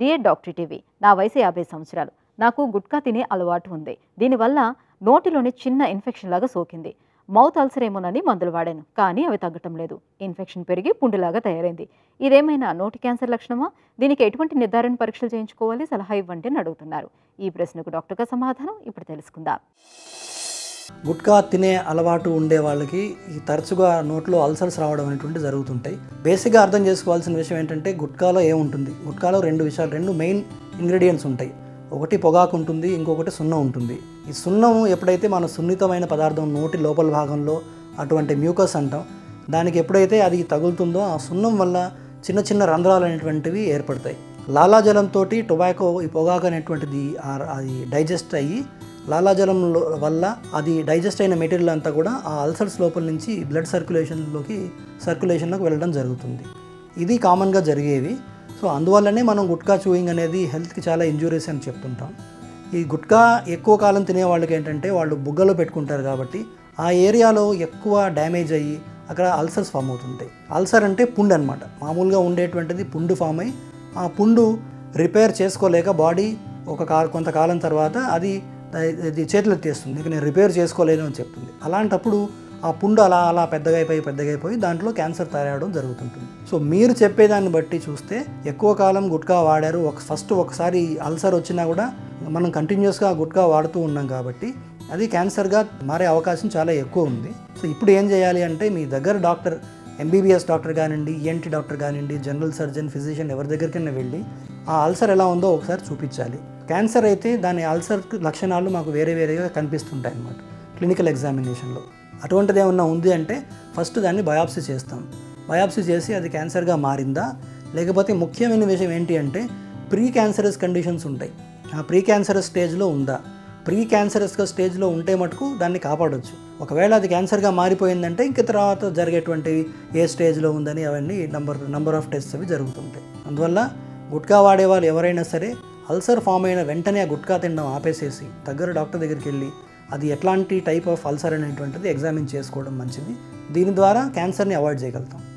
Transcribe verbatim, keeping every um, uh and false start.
Dear doctor TV, నా వయసు యాభై సంవత్సరాలు. నాకు గుట్కా తినే అలవాటు ఉంది. దీనివల్ల నోటిలోని చిన్న ఇన్ఫెక్షన్ లాగా సోకింది. మౌత్ అల్సర్ ఏమోనని మందులు వాడాను, కానీ అవి తగ్గటం లేదు. ఇన్ఫెక్షన్ పెరిగి పుండులాగా తయారైంది. ఇదేమైనా నోటి క్యాన్సర్ లక్షణమా? దీనికి ఎటువంటి నిర్ధారణ పరీక్షలు చేయించుకోవాలి? సలహా ఇవ్వండి అని అడుగుతున్నారు. ఈ ప్రశ్నకు డాక్టర్గా సమాధానం ఇప్పుడు తెలుసుకుందాం. గుట్కా తినే అలవాటు ఉండే వాళ్ళకి తరచుగా నోట్లో అల్సర్స్ రావడం అనేటువంటి జరుగుతుంటాయి. బేసిక్గా అర్థం చేసుకోవాల్సిన విషయం ఏంటంటే, గుట్కాలో ఏముంటుంది? గుట్కాలో రెండు విషయాలు, రెండు మెయిన్ ఇంగ్రీడియంట్స్ ఉంటాయి. ఒకటి పొగాకు ఉంటుంది, ఇంకొకటి సున్నం ఉంటుంది. ఈ సున్నం ఎప్పుడైతే మన సున్నితమైన పదార్థం నోటి లోపల భాగంలో, అటువంటి మ్యూకస్ అంటాం, దానికి ఎప్పుడైతే అది తగులుతుందో ఆ సున్నం వల్ల చిన్న చిన్న రంధ్రాలు అనేటువంటివి ఏర్పడతాయి. లాలాజలంతో టొబాకో, ఈ పొగాకు అనేటువంటిది అది డైజెస్ట్ అయ్యి లాలాజలం వల్ల అది డైజెస్ట్ అయిన మెటీరియల్ అంతా కూడా ఆ అల్సర్స్ లోపల నుంచి బ్లడ్ సర్క్యులేషన్లోకి సర్క్యులేషన్లోకి వెళ్ళడం జరుగుతుంది. ఇది కామన్గా జరిగేవి. సో అందువల్లనే మనం గుట్కా చూయింగ్ అనేది హెల్త్కి చాలా ఇంజూరీస్ అని చెప్తుంటాం. ఈ గుట్కా ఎక్కువ కాలం తినే వాళ్ళకి ఏంటంటే, వాళ్ళు బుగ్గలో పెట్టుకుంటారు కాబట్టి ఆ ఏరియాలో ఎక్కువ డ్యామేజ్ అయ్యి అక్కడ అల్సర్స్ ఫామ్ అవుతుంటాయి. అల్సర్ అంటే పుండు అనమాట. మామూలుగా ఉండేటువంటిది పుండు ఫామ్ అయ్యి ఆ పుండు రిపేర్ చేసుకోలేక బాడీ ఒక కొంతకాలం తర్వాత అది ఇది చేతులకు తీస్తుంది. ఇక నేను రిపేర్ చేసుకోలేను అని చెప్తుంది. అలాంటప్పుడు ఆ పుండు అలా అలా పెద్దగా అయిపోయి పెద్దగా అయిపోయి దాంట్లో క్యాన్సర్ తయారవడం జరుగుతుంటుంది. సో మీరు చెప్పేదాన్ని బట్టి చూస్తే, ఎక్కువ కాలం గుట్కా వాడారు, ఒక ఫస్ట్ ఒకసారి అల్సర్ వచ్చినా కూడా మనం కంటిన్యూస్గా గుట్కా వాడుతూ ఉన్నాం కాబట్టి అది క్యాన్సర్గా మారే అవకాశం చాలా ఎక్కువ ఉంది. సో ఇప్పుడు ఏం చేయాలి అంటే, మీ దగ్గర డాక్టర్, ఎంబీబీఎస్ డాక్టర్ కానివ్వండి, ఈఎన్టీ డాక్టర్ కానివ్వండి, జనరల్ సర్జన్, ఫిజిషియన్, ఎవరి దగ్గరికైనా వెళ్ళి ఆ అల్సర్ ఎలా ఉందో ఒకసారి చూపించాలి. క్యాన్సర్ అయితే దాని అల్సర్ లక్షణాలు మాకు వేరే వేరేగా కనిపిస్తుంటాయి అన్నమాట క్లినికల్ ఎగ్జామినేషన్లో. అటువంటిది ఏమన్నా ఉంది అంటే ఫస్ట్ దాన్ని బయాప్సీ చేస్తాం. బయాప్సీ చేసి అది క్యాన్సర్గా మారిందా, లేకపోతే ముఖ్యమైన విషయం ఏంటి అంటే ప్రీ క్యాన్సరస్ కండిషన్స్ ఉంటాయి, ఆ ప్రీ క్యాన్సరస్ స్టేజ్లో ఉందా? ప్రీ క్యాన్సరస్గా స్టేజ్లో ఉంటే మటుకు దాన్ని కాపాడవచ్చు. ఒకవేళ అది క్యాన్సర్గా మారిపోయిందంటే ఇంక తర్వాత జరిగేటువంటివి ఏ స్టేజ్లో ఉందని అవన్నీ నంబర్ నంబర్ ఆఫ్ టెస్ట్స్ అవి జరుగుతుంటాయి. అందువల్ల గుట్కా వాడేవాళ్ళు ఎవరైనా సరే అల్సర్ ఫామ్ అయిన వెంటనే ఆ గుట్కా తినడం ఆపేసేసి దగ్గర డాక్టర్ దగ్గరికి వెళ్ళి అది ఎట్లాంటి టైప్ ఆఫ్ అల్సర్ అనేటువంటిది ఎగ్జామిన్ చేసుకోవడం మంచిది. దీని ద్వారా క్యాన్సర్ని అవాయిడ్ చేయగలుగుతాం.